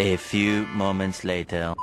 A few moments later.